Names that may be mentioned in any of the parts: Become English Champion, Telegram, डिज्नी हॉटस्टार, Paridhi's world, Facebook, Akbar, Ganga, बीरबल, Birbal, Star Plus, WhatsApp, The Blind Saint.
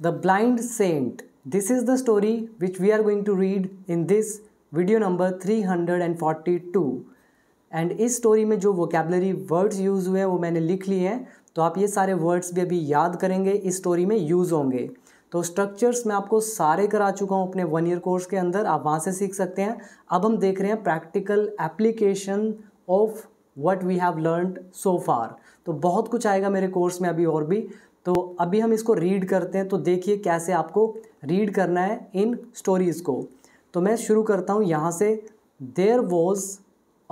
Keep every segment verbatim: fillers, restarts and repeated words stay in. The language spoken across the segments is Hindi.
The Blind Saint. This is the story which we are going to read in this video number three hundred forty-two. And इस स्टोरी में जो वोकेबलरी वर्ड्स यूज़ हुए हैं वो मैंने लिख लिए हैं, तो आप ये सारे वर्ड्स भी अभी याद करेंगे, इस स्टोरी में यूज़ होंगे। तो स्ट्रक्चर्स मैं आपको सारे करा चुका हूँ अपने वन ईयर कोर्स के अंदर, आप वहाँ से सीख सकते हैं। अब हम देख रहे हैं practical application of what we have learned so far. तो बहुत कुछ आएगा मेरे कोर्स में अभी और भी, तो अभी हम इसको रीड करते हैं। तो देखिए कैसे आपको रीड करना है इन स्टोरीज़ को। तो मैं शुरू करता हूँ यहाँ से। There was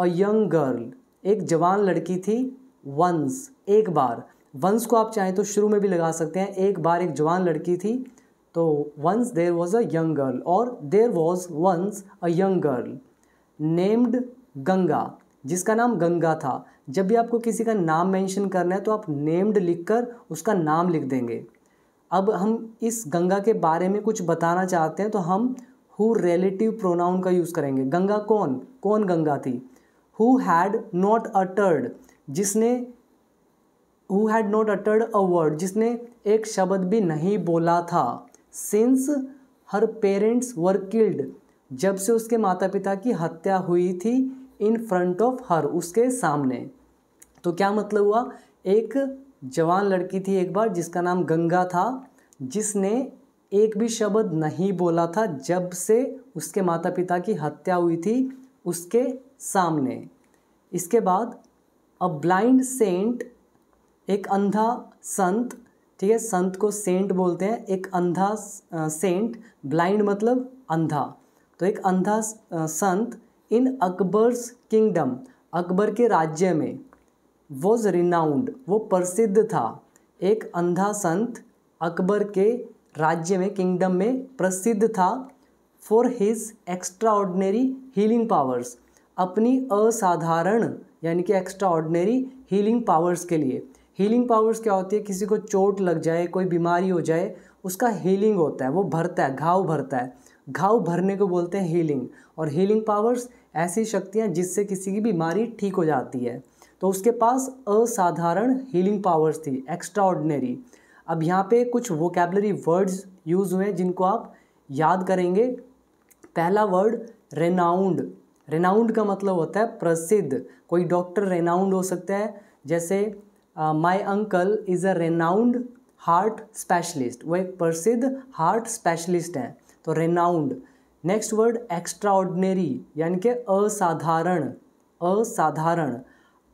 a young girl, एक जवान लड़की थी। वंस, एक बार। वंस को आप चाहें तो शुरू में भी लगा सकते हैं, एक बार एक जवान लड़की थी। तो once there was a young girl, और there was once a young girl named Ganga, जिसका नाम गंगा था। जब भी आपको किसी का नाम मेंशन करना है तो आप नेम्ड लिखकर उसका नाम लिख देंगे। अब हम इस गंगा के बारे में कुछ बताना चाहते हैं, तो हम हु रिलेटिव प्रोनाउन का यूज़ करेंगे। गंगा कौन कौन गंगा थी। Who had not uttered, जिसने who had not uttered a word, जिसने एक शब्द भी नहीं बोला था। Since her parents were killed, जब से उसके माता पिता की हत्या हुई थी। In front of her, उसके सामने। तो क्या मतलब हुआ, एक जवान लड़की थी एक बार जिसका नाम गंगा था, जिसने एक भी शब्द नहीं बोला था जब से उसके माता पिता की हत्या हुई थी उसके सामने। इसके बाद अ ब्लाइंड सेंट, एक अंधा संत, ठीक है, संत को सेंट बोलते हैं। एक अंधा सेंट, ब्लाइंड मतलब अंधा, तो एक अंधा संत इन अकबर्स किंगडम, अकबर के राज्य में। वॉज रिनाउंड, वो प्रसिद्ध था। एक अंधा संत अकबर के राज्य में, किंगडम में प्रसिद्ध था। For his extraordinary healing powers, अपनी असाधारण यानी कि एक्स्ट्रा ऑर्डिनरी हीलिंग पावर्स के लिए। हीलिंग पावर्स क्या होती है, किसी को चोट लग जाए, कोई बीमारी हो जाए, उसका हीलिंग होता है, वो भरता है, घाव भरता है। घाव भरने को बोलते हैं हीलिंग। और हीलिंग पावर्स ऐसी शक्तियाँ जिससे किसी की बीमारी ठीक हो जाती है। तो उसके पास असाधारण हीलिंग पावर्स थी, एक्स्ट्रा ऑर्डिनरी। अब यहाँ पे कुछ वोकेबलरी वर्ड्स यूज़ हुए हैं जिनको आप याद करेंगे। पहला वर्ड रेनाउंड। रेनाउंड का मतलब होता है प्रसिद्ध, कोई डॉक्टर रेनाउंड हो सकता है। जैसे my uncle is a renowned heart specialist, वो एक प्रसिद्ध हार्ट स्पेशलिस्ट हैं। तो रेनाउंड। नेक्स्ट वर्ड एक्स्ट्राऑर्डिनरी यानी कि असाधारण। असाधारण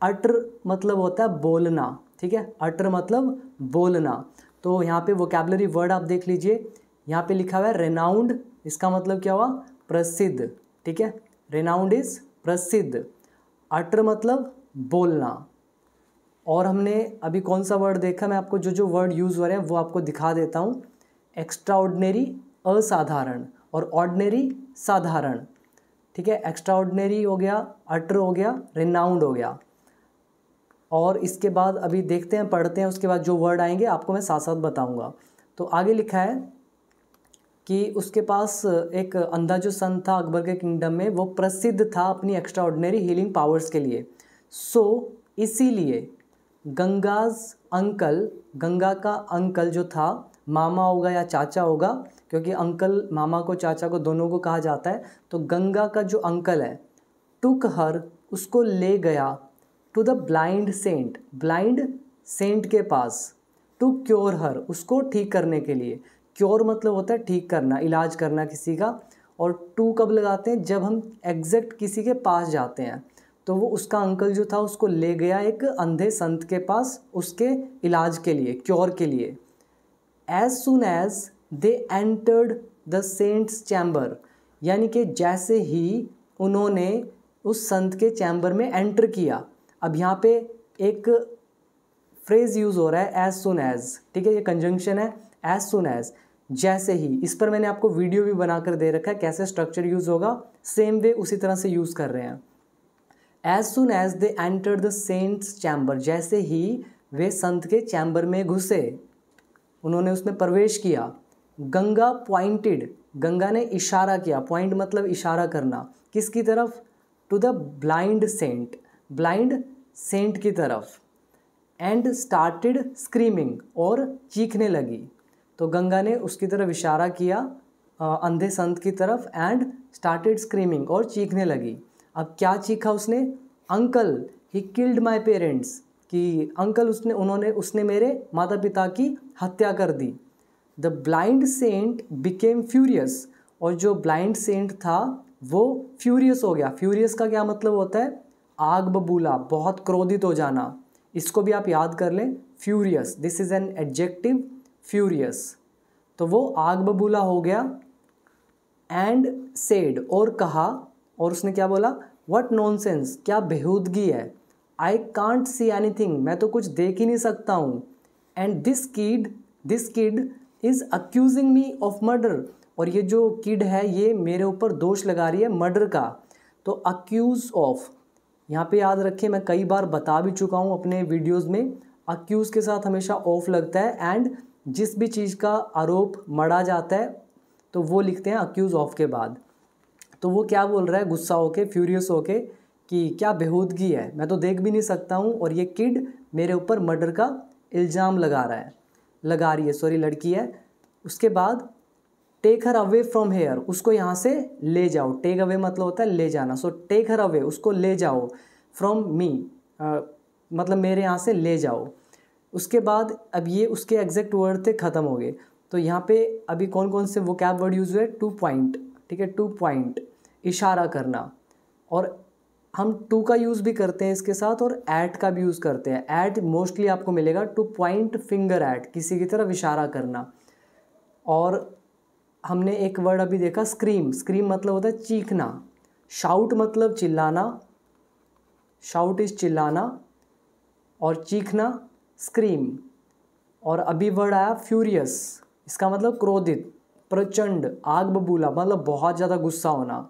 अटर मतलब होता है बोलना, ठीक है, अटर मतलब बोलना। तो यहाँ पे वोकैबुलरी वर्ड आप देख लीजिए, यहाँ पे लिखा हुआ है रेनाउंड, इसका मतलब क्या हुआ, प्रसिद्ध, ठीक है। रेनाउंड इज प्रसिद्ध, अटर मतलब बोलना। और हमने अभी कौन सा वर्ड देखा, मैं आपको जो जो वर्ड यूज़ हो रहे हैं वो आपको दिखा देता हूँ। एक्स्ट्राऑर्डिनरी असाधारण, और ऑर्डिनरी साधारण, ठीक है। एक्स्ट्राऑर्डिनरी हो गया, अटर हो गया, रेनाउंड हो गया। और इसके बाद अभी देखते हैं, पढ़ते हैं, उसके बाद जो वर्ड आएंगे आपको मैं साथ साथ बताऊँगा। तो आगे लिखा है कि उसके पास एक अंधा जो सन था अकबर के किंगडम में, वो प्रसिद्ध था अपनी एक्स्ट्राऑर्डिनरी हीलिंग पावर्स के लिए। सो so, इसीलिए गंगाज अंकल, गंगा का अंकल जो था, मामा होगा या चाचा होगा, क्योंकि अंकल मामा को चाचा को दोनों को कहा जाता है। तो गंगा का जो अंकल है, टुक हर, उसको ले गया, to the blind saint, blind saint के पास। टू क्योर हर, उसको ठीक करने के लिए। क्योर मतलब होता है ठीक करना, इलाज करना किसी का। और टू कब लगाते हैं, जब हम एग्जैक्ट किसी के पास जाते हैं। तो वो उसका अंकल जो था उसको ले गया एक अंधे संत के पास, उसके इलाज के लिए, क्योर के लिए। As soon as they entered the saint's chamber, यानी कि जैसे ही उन्होंने उस संत के चैम्बर में एंटर किया। अब यहाँ पे एक फ्रेज यूज़ हो रहा है, एज सुन एज, ठीक है, ये कंजंक्शन है, एज सुन एज, जैसे ही। इस पर मैंने आपको वीडियो भी बनाकर दे रखा है कैसे स्ट्रक्चर यूज़ होगा, सेम वे उसी तरह से यूज़ कर रहे हैं। As soon as they enter the saint's chamber, जैसे ही वे संत के चैम्बर में घुसे, उन्होंने उसमें प्रवेश किया। गंगा पॉइंटेड, गंगा ने इशारा किया, पॉइंट मतलब इशारा करना, किसकी तरफ, to the blind saint, blind saint की तरफ। एंड स्टार्टेड स्क्रीमिंग, और चीखने लगी। तो गंगा ने उसकी तरफ इशारा किया अंधे संत की तरफ, एंड स्टार्टेड स्क्रीमिंग, और चीखने लगी। अब क्या चीखा उसने? Uncle he killed my parents, कि अंकल उसने उन्होंने उसने मेरे माता पिता की हत्या कर दी। The blind saint became furious, और जो ब्लाइंड सेंट था वो फ्यूरियस हो गया। फ्यूरियस का क्या मतलब होता है? आग बबूला, बहुत क्रोधित हो जाना। इसको भी आप याद कर लें, furious, this is an adjective, furious. तो वो आग बबूला हो गया। एंड सेड, और कहा, और उसने क्या बोला? व्हाट नॉनसेंस, क्या बेहूदगी है। आई कांट सी एनीथिंग, मैं तो कुछ देख ही नहीं सकता हूँ। And this kid this kid is accusing me of murder, और ये जो किड है ये मेरे ऊपर दोष लगा रही है मर्डर का। तो अक्यूज ऑफ, यहाँ पे याद रखें मैं कई बार बता भी चुका हूँ अपने वीडियोस में, अक्यूज़ के साथ हमेशा ऑफ लगता है, एंड जिस भी चीज़ का आरोप मढ़ा जाता है तो वो लिखते हैं अक्यूज़ ऑफ के बाद। तो वो क्या बोल रहा है, गुस्सा होके, फ्यूरियस होके, कि क्या बेहूदगी है, मैं तो देख भी नहीं सकता हूँ, और ये किड मेरे ऊपर मर्डर का इल्ज़ाम लगा रहा है लगा रही है सॉरी लड़की है। उसके बाद take her away from here, उसको यहाँ से ले जाओ। टेक अवे मतलब होता है ले जाना। सो टेक हर अवे, उसको ले जाओ, फ्रॉम मी मतलब मेरे यहाँ से ले जाओ। उसके बाद अब ये उसके एग्जैक्ट वर्ड थे, ख़त्म हो गए। तो यहाँ पे अभी कौन कौन से वो कैब वर्ड यूज़ हुए? टू पॉइंट, ठीक है, टू पॉइंट, इशारा करना, और हम टू का यूज़ भी करते हैं इसके साथ, और ऐट का भी यूज़ करते हैं। ऐट मोस्टली आपको मिलेगा, टू पॉइंट फिंगर ऐट, किसी की तरफ इशारा करना। और हमने एक वर्ड अभी देखा, स्क्रीम। स्क्रीम मतलब होता है चीखना। शाउट मतलब चिल्लाना, शाउट इज चिल्लाना, और चीखना स्क्रीम। और अभी वर्ड आया फ्यूरियस, इसका मतलब क्रोधित, प्रचंड, आग बबूला मतलब बहुत ज़्यादा गुस्सा होना।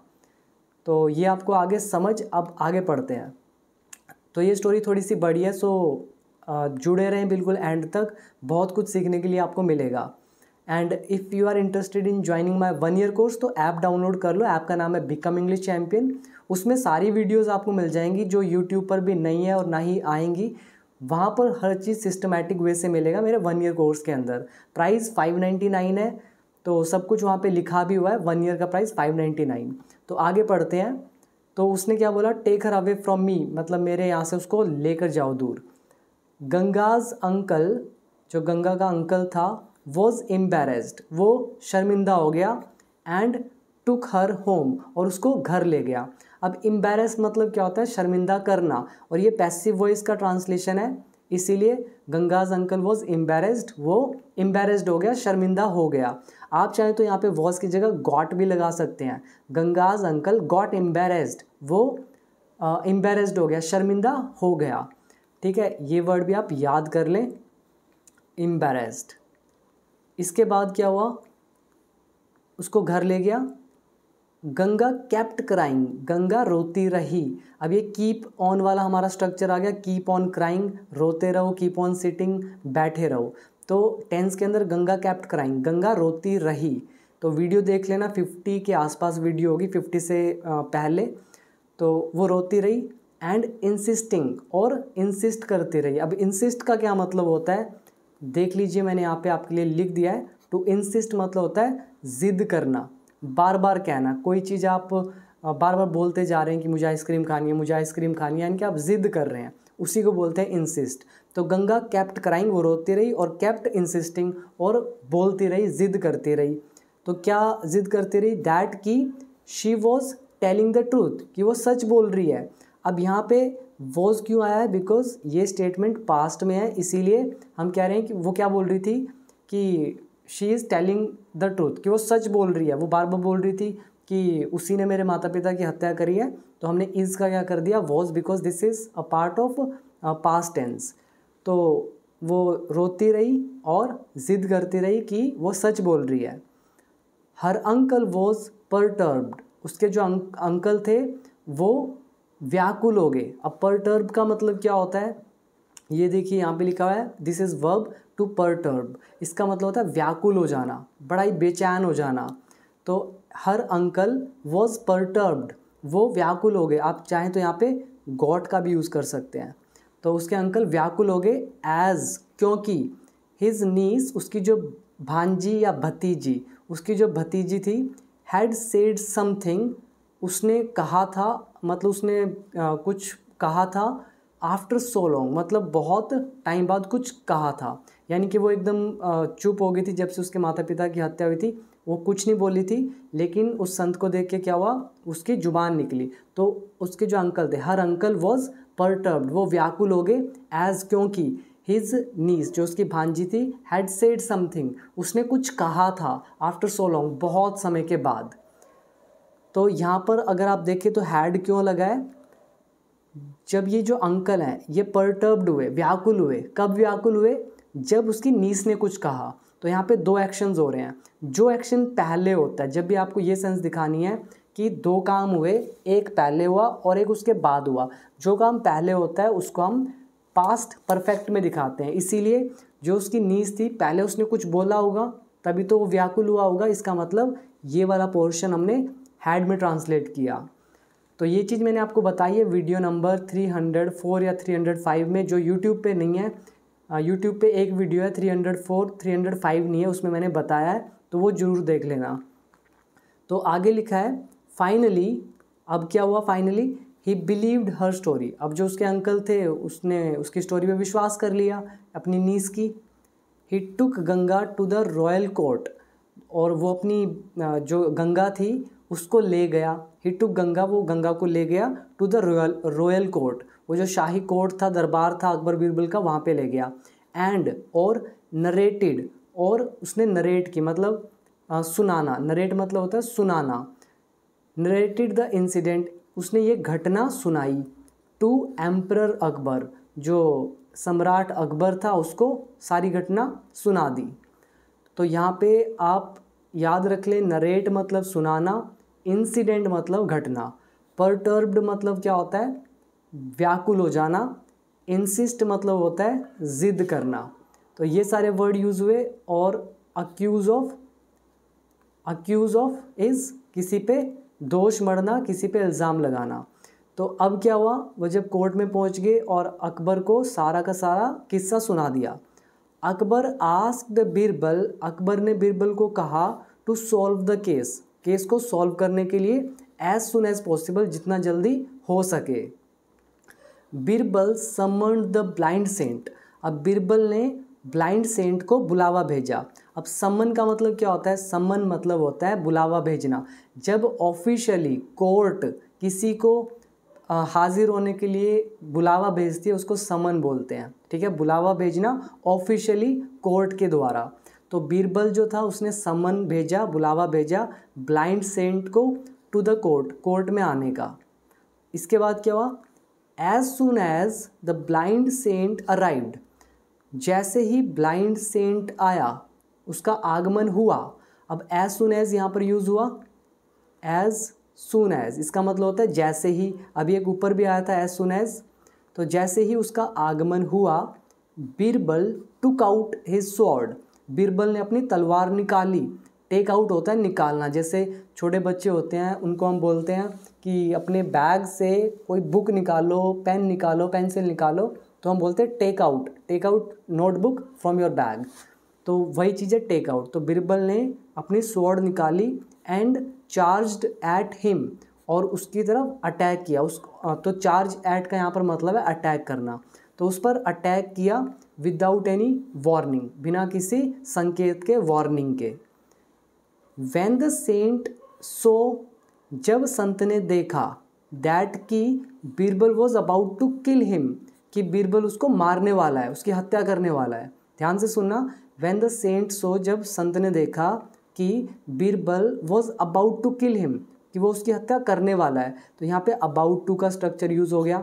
तो ये आपको आगे समझ, अब आगे पढ़ते हैं। तो ये स्टोरी थोड़ी सी बड़ी है, सो जुड़े रहें बिल्कुल एंड तक, बहुत कुछ सीखने के लिए आपको मिलेगा। And if you are interested in joining my one year course, तो ऐप डाउनलोड कर लो। ऐप का नाम है बिकम इंग्लिश चैम्पियन। उसमें सारी वीडियोस आपको मिल जाएंगी जो यूट्यूब पर भी नहीं है और ना ही आएंगी। वहाँ पर हर चीज़ सिस्टमेटिक वे से मिलेगा मेरे वन ईयर कोर्स के अंदर। प्राइस फाइव नाइन्टी नाइन है, तो सब कुछ वहाँ पे लिखा भी हुआ है। वन ईयर का प्राइस फाइव नाइन्टी नाइन। तो आगे पढ़ते हैं। तो उसने क्या बोला? Take her away from me, मतलब मेरे यहाँ से उसको लेकर जाओ दूर। गंगाज अंकल, जो गंगा का अंकल था, वॉज एम्बेरेस्ड, वो शर्मिंदा हो गया। एंड टुक हर होम, और उसको घर ले गया। अब एम्बेरेस मतलब क्या होता है? शर्मिंदा करना, और ये पैसिव वॉइस का ट्रांसलेशन है। इसीलिए गंगाज अंकल वॉज एम्बेरेस्ड, वो एम्बेरेस्ड हो गया, शर्मिंदा हो गया। आप चाहें तो यहाँ पे वॉज की जगह गॉट भी लगा सकते हैं। गंगाज अंकल गॉट एम्बेरेस्ड, वो एम्बेरेस्ड हो गया, शर्मिंदा हो गया। ठीक है, ये वर्ड भी आप याद कर लें, एम्बेरेस्ड। इसके बाद क्या हुआ? उसको घर ले गया। गंगा केप्ट क्राइंग, गंगा रोती रही। अब ये कीप ऑन वाला हमारा स्ट्रक्चर आ गया, कीप ऑन क्राइंग, रोते रहो, कीप ऑन सिटिंग, बैठे रहो। तो टेंस के अंदर गंगा केप्ट क्राइंग, गंगा रोती रही। तो वीडियो देख लेना, पचास के आसपास वीडियो होगी, पचास से पहले। तो वो रोती रही। एंड इंसिस्टिंग, और इंसिस्ट करती रही। अब इंसिस्ट का क्या मतलब होता है? देख लीजिए, मैंने यहाँ पे आपके लिए लिख दिया है। टू इंसिस्ट मतलब होता है ज़िद करना, बार बार कहना। कोई चीज़ आप बार बार बोलते जा रहे हैं कि मुझे आइसक्रीम खानी है, मुझे आइसक्रीम खानी है, यानी कि आप ज़िद कर रहे हैं, उसी को बोलते हैं इंसिस्ट। तो गंगा केप्ट क्राइंग, वो रोती रही, और केप्ट इंसिस्टिंग, और बोलती रही, ज़िद करती रही। तो क्या ज़िद करती रही? दैट कि she was telling the truth, कि वो सच बोल रही है। अब यहाँ पे वॉज क्यों आया है? बिकॉज ये स्टेटमेंट पास्ट में है, इसीलिए हम कह रहे हैं कि वो क्या बोल रही थी, कि she is telling the truth, कि वो सच बोल रही है। वो बार बार बोल रही थी कि उसी ने मेरे माता पिता की हत्या करी है। तो हमने इज़ का क्या कर दिया? Was, because this is a part of past tense. तो वो रोती रही और ज़िद करती रही कि वो सच बोल रही है। हर अंकल वॉज परटर्ब्ड, उसके जो अंक, अंकल थे वो व्याकुल हो गए। अब परटर्ब का मतलब क्या होता है? ये देखिए यहाँ पे लिखा हुआ है, this is verb to perturb. इसका मतलब होता है व्याकुल हो जाना, बड़ा ही बेचैन हो जाना। तो हर अंकल वॉज परटर्ब्ड, वो व्याकुल हो गए। आप चाहें तो यहाँ पे गॉट का भी यूज़ कर सकते हैं। तो उसके अंकल व्याकुल हो गए, एज क्योंकि हिज नीस, उसकी जो भांजी या भतीजी, उसकी जो भतीजी थी हैड सेड समथिंग, उसने कहा था, मतलब उसने आ, कुछ कहा था आफ्टर सो लॉन्ग, मतलब बहुत टाइम बाद कुछ कहा था, यानी कि वो एकदम चुप हो गई थी जब से उसके माता पिता की हत्या हुई थी, वो कुछ नहीं बोली थी। लेकिन उस संत को देख के क्या हुआ, उसकी जुबान निकली। तो उसके जो अंकल थे, हर अंकल वॉज परटर्ब्ड, वो व्याकुल हो गए, एज क्योंकि हिज नीस, जो उसकी भांजी थी, हैड सेड समथिंग, उसने कुछ कहा था आफ्टर सो लॉन्ग, बहुत समय के बाद। तो यहाँ पर अगर आप देखें तो हैड क्यों लगाए, जब ये जो अंकल हैं ये परटर्ब्ड हुए, व्याकुल हुए, कब व्याकुल हुए, जब उसकी नीस ने कुछ कहा। तो यहाँ पे दो एक्शंस हो रहे हैं, जो एक्शन पहले होता है, जब भी आपको ये सेंस दिखानी है कि दो काम हुए, एक पहले हुआ और एक उसके बाद हुआ, जो काम पहले होता है उसको हम पास्ट परफेक्ट में दिखाते हैं। इसीलिए जो उसकी नीस थी, पहले उसने कुछ बोला होगा तभी तो वो व्याकुल हुआ होगा, इसका मतलब ये वाला पोर्शन हमने हैड में ट्रांसलेट किया। तो ये चीज़ मैंने आपको बताई है वीडियो नंबर तीन सौ चार या तीन सौ पाँच में, जो यूट्यूब पे नहीं है, यूट्यूब पे एक वीडियो है तीन सौ चार, तीन सौ पाँच नहीं है, उसमें मैंने बताया है, तो वो ज़रूर देख लेना। तो आगे लिखा है फाइनली, अब क्या हुआ, finally he believed her story, अब जो उसके अंकल थे उसने उसकी स्टोरी पे विश्वास कर लिया अपनी नीस की। He took Ganga to the royal court, और वो अपनी जो गंगा थी उसको ले गया, ही टुक गंगा, वो गंगा को ले गया, to the royal royal court, वो जो शाही कोर्ट था, दरबार था अकबर बीरबल का, वहाँ पे ले गया। एंड और नरेटेड, और उसने नरेट की, मतलब आ, सुनाना, नरेट मतलब होता है सुनाना, नरेटेड द इंसिडेंट, उसने ये घटना सुनाई, टू एम्परर अकबर, जो सम्राट अकबर था उसको सारी घटना सुना दी। तो यहाँ पे आप याद रख लें, नरेट मतलब सुनाना, इंसिडेंट मतलब घटना, परटर्ब्ड मतलब क्या होता है, व्याकुल हो जाना, इंसिस्ट मतलब होता है ज़िद करना। तो ये सारे वर्ड यूज़ हुए। और accuse of, accuse of is किसी पे दोष मढ़ना, किसी पे इल्ज़ाम लगाना। तो अब क्या हुआ, वो जब कोर्ट में पहुंच गए और अकबर को सारा का सारा किस्सा सुना दिया। अकबर आस्क्ड बीरबल, अकबर ने बीरबल को कहा, to solve the case, case को सॉल्व करने के लिए, एज सुन एज पॉसिबल, जितना जल्दी हो सके। बीरबल summoned the blind saint, अब बीरबल ने ब्लाइंड सेंट को बुलावा भेजा। अब सम्मन का मतलब क्या होता है, सम्मन मतलब होता है बुलावा भेजना। जब ऑफिशियली कोर्ट किसी को आ, हाजिर होने के लिए बुलावा भेजती है उसको समन बोलते हैं, ठीक है, बुलावा भेजना ऑफिशियली कोर्ट के द्वारा। तो बीरबल जो था उसने समन भेजा, बुलावा भेजा ब्लाइंड सेंट को टू द कोर्ट, कोर्ट में आने का। इसके बाद क्या हुआ, as soon as the blind saint arrived, जैसे ही ब्लाइंड सेंट आया, उसका आगमन हुआ। अब एज सुन एज यहाँ पर यूज़ हुआ, एज सुन एज इसका मतलब होता है जैसे ही, अभी एक ऊपर भी आया था एज सुन एज, तो जैसे ही उसका आगमन हुआ। बीरबल took out his sword, बीरबल ने अपनी तलवार निकाली, टेक आउट होता है निकालना, जैसे छोटे बच्चे होते हैं उनको हम बोलते हैं कि अपने बैग से कोई बुक निकालो, पेन निकालो, पेंसिल निकालो, तो हम बोलते हैं take out, take out notebook from your bag, तो वही चीज़ है टेक आउट। तो बीरबल ने अपनी स्वॉर्ड निकाली, एंड चार्ज्ड एट हिम, और उसकी तरफ अटैक किया। उस तो चार्ज एट का यहाँ पर मतलब है अटैक करना, तो उस पर अटैक किया विदाउट एनी वार्निंग, बिना किसी संकेत के, वार्निंग के। व्हेन द सेंट सो, जब संत ने देखा, दैट कि बीरबल was about to kill him, कि बीरबल उसको मारने वाला है, उसकी हत्या करने वाला है। ध्यान से सुनना, व्हेन द सेंट सो, जब संत ने देखा कि बीरबल was about to kill him, कि वो उसकी हत्या करने वाला है। तो यहाँ पे अबाउट टू का स्ट्रक्चर यूज़ हो गया।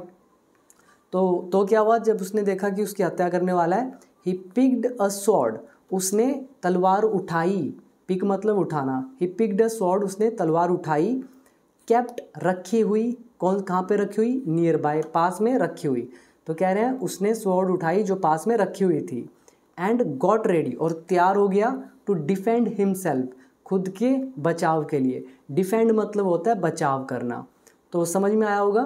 तो तो क्या हुआ, जब उसने देखा कि उसकी हत्या करने वाला है, ही पिक्ड अ स्वॉर्ड, उसने तलवार उठाई, पिक मतलब उठाना, ही पिक्ड अ स्वॉर्ड, उसने तलवार उठाई, केप्ट रखी हुई, कौन कहाँ पे रखी हुई, नियर बाय, पास में रखी हुई। तो कह रहे हैं उसने स्वॉर्ड उठाई जो पास में रखी हुई थी। एंड गॉट रेडी, और तैयार हो गया, टू डिफेंड हिमसेल्फ, खुद के बचाव के लिए। डिफेंड मतलब होता है बचाव करना। तो समझ में आया होगा,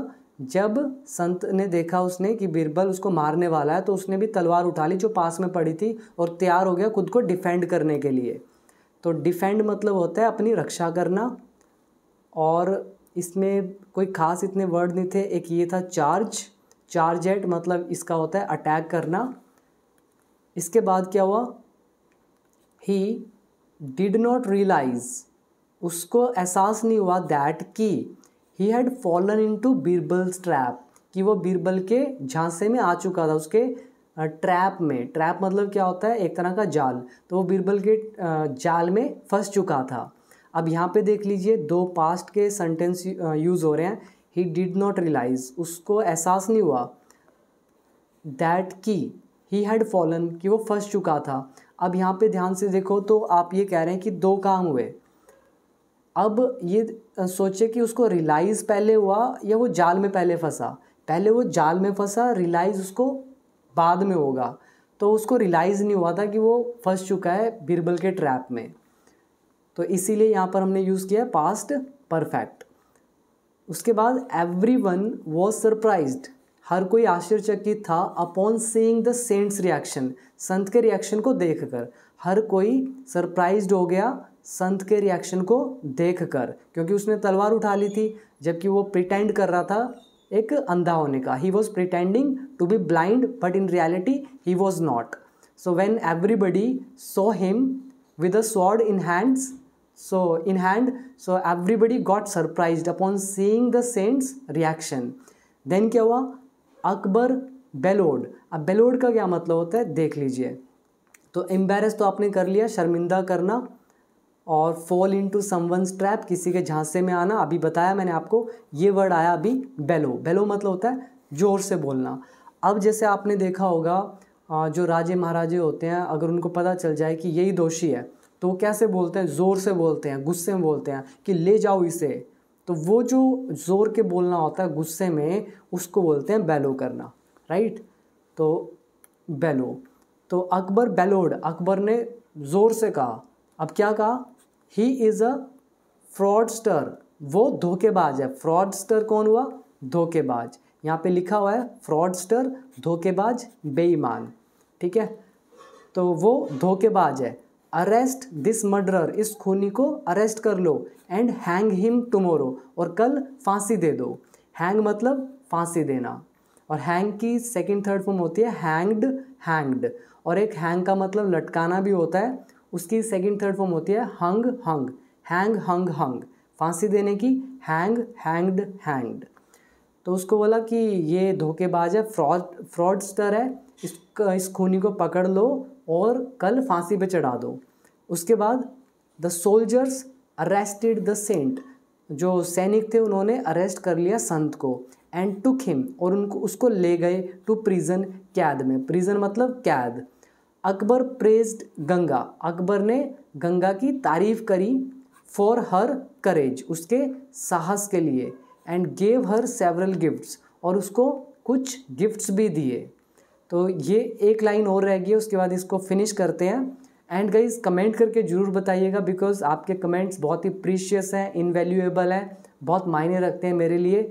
जब संत ने देखा उसने कि बिरबल उसको मारने वाला है तो उसने भी तलवार उठा ली जो पास में पड़ी थी और तैयार हो गया खुद को डिफेंड करने के लिए। तो डिफेंड मतलब होता है अपनी रक्षा करना, और इसमें कोई ख़ास इतने वर्ड नहीं थे। एक ये था चार्ज, चार्ज एट मतलब इसका होता है अटैक करना। इसके बाद क्या हुआ, ही डिड नॉट रियलाइज़, उसको एहसास नहीं हुआ दैट कि he had fallen into Birbal's trap, कि वो बीरबल के झांसे में आ चुका था, उसके ट्रैप में। ट्रैप मतलब क्या होता है, एक तरह का जाल। तो वो बीरबल के जाल में फंस चुका था। अब यहाँ पे देख लीजिए दो पास्ट के सेंटेंस यूज़ हो रहे हैं। ही डिड नॉट रियलाइज़, उसको एहसास नहीं हुआ दैट कि ही हैड फॉलन, कि वो फंस चुका था। अब यहाँ पे ध्यान से देखो तो आप ये कह रहे हैं कि दो काम हुए। अब ये सोचे कि उसको रियलाइज़ पहले हुआ या वो जाल में पहले फंसा। पहले वो जाल में फंसा, रियलाइज़ उसको बाद में होगा। तो उसको रियलाइज़ नहीं हुआ था कि वो फंस चुका है बीरबल के ट्रैप में। तो इसीलिए यहाँ पर हमने यूज़ किया पास्ट परफेक्ट। उसके बाद एवरीवन वाज सरप्राइज्ड, हर कोई आश्चर्यचकित था। Upon seeing the saint's reaction, संत के रिएक्शन को देखकर। हर कोई सरप्राइज्ड हो गया संत के रिएक्शन को देखकर, क्योंकि उसने तलवार उठा ली थी जबकि वो प्रिटेंड कर रहा था एक अंधा होने का। He was pretending to be blind but in reality he was not. So when everybody saw him with a sword in hands, so in hand, so everybody got surprised upon seeing the saint's reaction. Then क्या हुआ, अकबर बेलोड। अब बेलोड का क्या मतलब होता है देख लीजिए। तो एम्बेरस तो आपने कर लिया, शर्मिंदा करना, और फॉल इनटू समवन्स ट्रैप, किसी के झांसे में आना। अभी बताया मैंने आपको, ये वर्ड आया अभी बेलो। बेलो मतलब होता है ज़ोर से बोलना। अब जैसे आपने देखा होगा जो राजे महाराजे होते हैं, अगर उनको पता चल जाए कि यही दोषी है तो वो कैसे बोलते हैं, ज़ोर से बोलते हैं, गुस्से में बोलते हैं कि ले जाओ इसे। तो वो जो ज़ोर के बोलना होता है गुस्से में, उसको बोलते हैं बेलो करना, राइट। तो बेलो, तो अकबर बेलोड, अकबर ने ज़ोर से कहा। अब क्या कहा, ही इज़ अ फ्रॉडस्टर, वो धोखेबाज है। फ्रॉडस्टर कौन हुआ, धोखेबाज। यहाँ पे लिखा हुआ है फ्रॉडस्टर, धोखेबाज, बेईमान, ठीक है। तो वो धोखेबाज है। अरेस्ट दिस मर्डरर, इस खूनी को अरेस्ट कर लो। एंड हैंग हिम टुमोरो, और कल फांसी दे दो। हैंग मतलब फांसी देना, और हैंग की सेकंड थर्ड फॉर्म होती है हैंग्ड, हैंग्ड। और एक हैंग का मतलब लटकाना भी होता है, उसकी सेकंड थर्ड फॉर्म होती है हंग, हंग। हैंग हंग हंग, फांसी देने की हैंग, हैंग्ड, हैंग्ड। तो उसको बोला कि ये धोखेबाज है, फ्रॉड फ्रॉडस्टर है, इस इस खूनी को पकड़ लो और कल फांसी पे चढ़ा दो। उसके बाद the soldiers arrested the saint, जो सैनिक थे उन्होंने अरेस्ट कर लिया संत को। एंड टुक हिम, और उनको उसको ले गए टू प्रिजन, कैद में। प्रिजन मतलब कैद। अकबर प्रेज्ड गंगा, अकबर ने गंगा की तारीफ़ करी। फॉर हर करेज, उसके साहस के लिए। And gave her several gifts, और उसको कुछ गिफ्ट्स भी दिए। तो ये एक लाइन और रह गई है, उसके बाद इसको फिनिश करते हैं। एंड गाइस कमेंट करके ज़रूर बताइएगा, बिकॉज़ आपके कमेंट्स बहुत ही प्रीशियस हैं, इनवैल्यूएबल हैं, बहुत मायने रखते हैं मेरे लिए।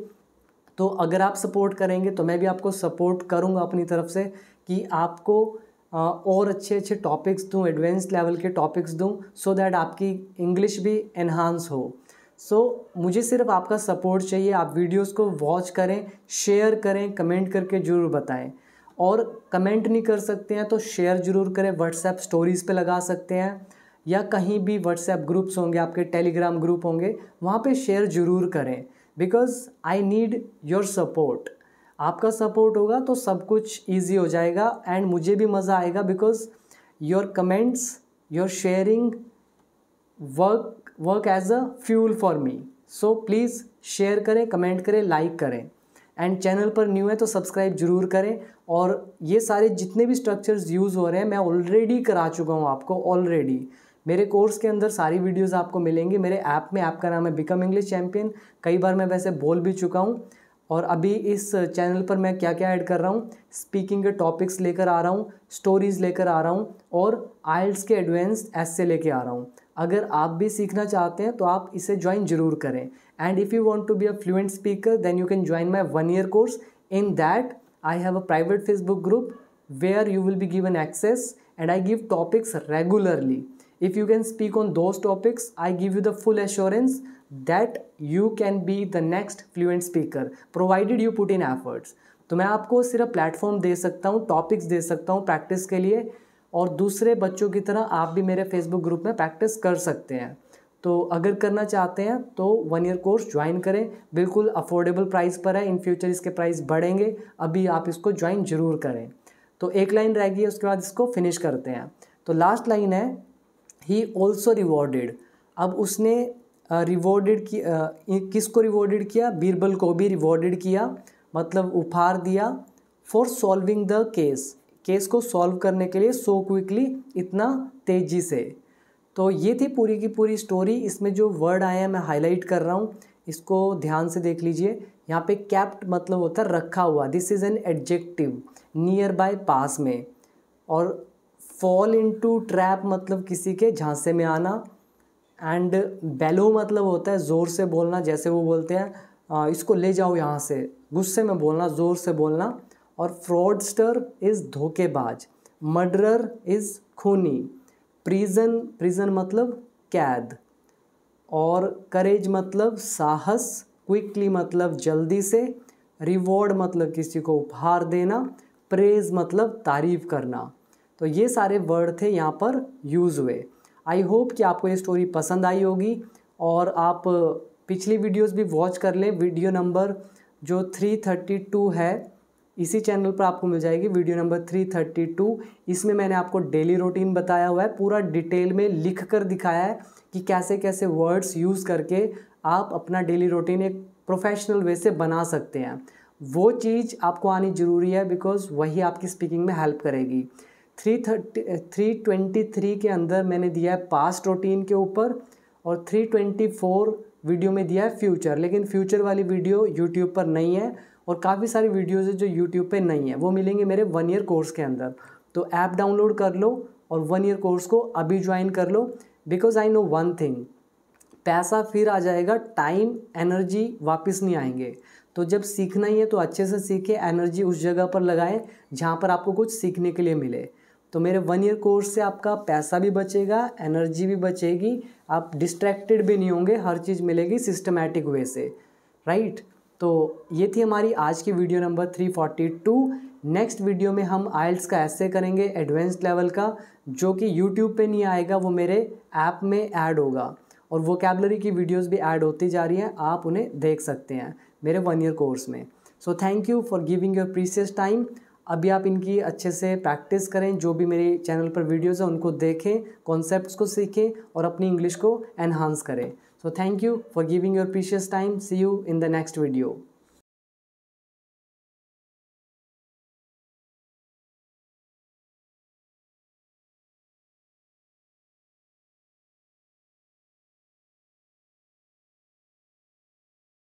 तो अगर आप सपोर्ट करेंगे तो मैं भी आपको सपोर्ट करूँगा अपनी तरफ से, कि आपको और अच्छे अच्छे टॉपिक्स दूँ, एडवांस लेवल के टॉपिक्स दूँ, सो दैट आपकी इंग्लिश भी एनहांस हो। सो so, मुझे सिर्फ आपका सपोर्ट चाहिए। आप वीडियोस को वॉच करें, शेयर करें, कमेंट करके ज़रूर बताएं। और कमेंट नहीं कर सकते हैं तो शेयर ज़रूर करें, व्हाट्सएप स्टोरीज़ पे लगा सकते हैं, या कहीं भी व्हाट्सएप ग्रुप्स होंगे, आपके टेलीग्राम ग्रुप होंगे, वहाँ पर शेयर ज़रूर करें, because I need your support. आपका सपोर्ट होगा तो सब कुछ इजी हो जाएगा, एंड मुझे भी मज़ा आएगा, because your comments, your sharing work work as a fuel for me. So please share करें, कमेंट करें, लाइक करें। एंड चैनल पर न्यू है तो सब्सक्राइब जरूर करें। और ये सारे जितने भी स्ट्रक्चर्स यूज़ हो रहे हैं मैं ऑलरेडी करा चुका हूँ आपको, ऑलरेडी मेरे कोर्स के अंदर सारी वीडियोज़ आपको मिलेंगी। मेरे ऐप में, ऐप का नाम है बिकम इंग्लिश चैम्पियन, कई बार मैं वैसे बोल भी चुका हूँ। और अभी इस चैनल पर मैं क्या क्या ऐड कर रहा हूँ, स्पीकिंग के टॉपिक्स लेकर आ रहा हूँ, स्टोरीज़ लेकर आ रहा हूँ, और आइल्स के एडवांस एस्से लेकर आ रहा हूँ। अगर आप भी सीखना चाहते हैं तो आप इसे ज्वाइन जरूर करें। And if you want to be a fluent speaker then you can join my one year course. In that I have a private Facebook group where you will be given access and I give topics regularly. If you can speak on those topics I give you the full assurance that you can be the next fluent speaker provided you put in efforts। तो मैं आपको सिर्फ platform दे सकता हूँ, topics दे सकता हूँ practice के लिए, और दूसरे बच्चों की तरह आप भी मेरे Facebook group में practice कर सकते हैं। तो अगर करना चाहते हैं तो one year course join करें, बिल्कुल affordable price पर है। in future इसके price बढ़ेंगे, अभी आप इसको join जरूर करें। तो एक line रह गई है, उसके बाद इसको finish करते हैं। तो last line है he also rewarded। अब उसने रिवॉर्डेड कि किसको रिवॉर्डेड किया? बीरबल को भी रिवॉर्डेड किया, मतलब उपहार दिया। For solving the case, case को सॉल्व करने के लिए, सो क्विकली, इतना तेज़ी से। तो ये थी पूरी की पूरी स्टोरी। इसमें जो वर्ड आए हैं मैं हाईलाइट कर रहा हूँ, इसको ध्यान से देख लीजिए। यहाँ पे कैप्ट मतलब होता है रखा हुआ, this is an adjective, near by, पास में। और फॉल इन टू ट्रैप मतलब किसी के झांसे में आना। एंड बेलो मतलब होता है ज़ोर से बोलना, जैसे वो बोलते हैं इसको ले जाओ यहाँ से, गुस्से में बोलना, ज़ोर से बोलना। और फ्रॉडस्टर इज़ धोखेबाज, मर्डरर इज़ खूनी, प्रिजन प्रिजन मतलब कैद, और करेज मतलब साहस, क्विकली मतलब जल्दी से, रिवॉर्ड मतलब किसी को उपहार देना, प्रेज मतलब तारीफ़ करना। तो ये सारे वर्ड थे यहाँ पर यूज़ हुए। आई होप कि आपको ये स्टोरी पसंद आई होगी और आप पिछली वीडियोस भी वॉच कर लें। वीडियो नंबर जो तीन सौ बत्तीस है इसी चैनल पर आपको मिल जाएगी, वीडियो नंबर तीन सौ बत्तीस। इसमें मैंने आपको डेली रूटीन बताया हुआ है, पूरा डिटेल में लिख कर दिखाया है कि कैसे कैसे वर्ड्स यूज़ करके आप अपना डेली रूटीन एक प्रोफेशनल वे से बना सकते हैं। वो चीज़ आपको आनी ज़रूरी है बिकॉज़ वही आपकी स्पीकिंग में हेल्प करेगी। Three thirty three twenty three के अंदर मैंने दिया है पास्ट रूटीन के ऊपर, और थ्री ट्वेंटी फोर वीडियो में दिया है फ्यूचर, लेकिन फ्यूचर वाली वीडियो यूट्यूब पर नहीं है और काफ़ी सारी वीडियोज़ है जो यूट्यूब पे नहीं है, वो मिलेंगे मेरे वन ईयर कोर्स के अंदर। तो ऐप डाउनलोड कर लो और वन ईयर कोर्स को अभी ज्वाइन कर लो because I know one thing, पैसा फिर आ जाएगा, टाइम एनर्जी वापस नहीं आएंगे। तो जब सीखना ही है तो अच्छे से सीखें, एनर्जी उस जगह पर लगाएं जहाँ पर आपको कुछ सीखने के लिए मिले। तो मेरे वन ईयर कोर्स से आपका पैसा भी बचेगा, एनर्जी भी बचेगी, आप डिस्ट्रैक्टेड भी नहीं होंगे, हर चीज़ मिलेगी सिस्टमेटिक वे से, राइट। तो ये थी हमारी आज की वीडियो नंबर तीन सौ बयालीस। नेक्स्ट वीडियो में हम आइल्स का ऐसे करेंगे एडवांस्ड लेवल का, जो कि यूट्यूब पे नहीं आएगा, वो मेरे ऐप में ऐड होगा। और वोकैबलरी की वीडियोज़ भी ऐड होती जा रही हैं, आप उन्हें देख सकते हैं मेरे वन ईयर कोर्स में। So thank you for giving your precious time. अभी आप इनकी अच्छे से प्रैक्टिस करें, जो भी मेरे चैनल पर वीडियोज़ हैं उनको देखें, कॉन्सेप्ट्स को सीखें और अपनी इंग्लिश को एनहांस करें। So thank you for giving your precious time. See you in the next video.